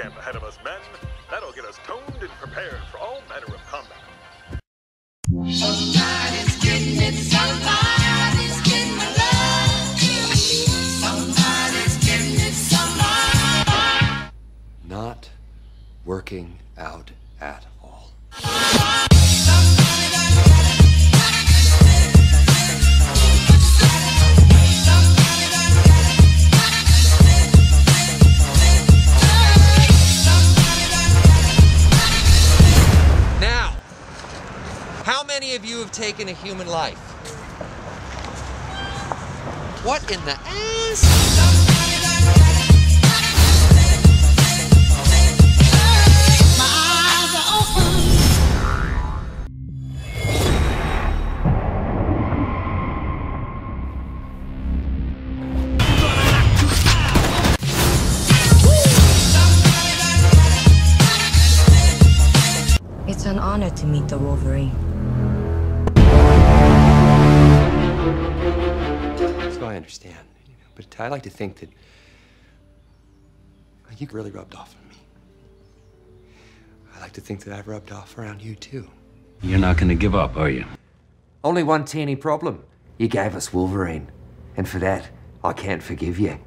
camp ahead of us, men. That'll get us toned and prepared for all manner of combat. Somebody's getting it, somebody's getting my love. Somebody's getting it, somebody. Not working out at all. How many of you have taken a human life? What in the ass? It's an honor to meet the Wolverine. I understand, you know, but I like to think that you really rubbed off on me. I like to think that I've rubbed off around you too. You're not going to give up, are you? Only one teeny problem. You gave us Wolverine, and for that, I can't forgive you.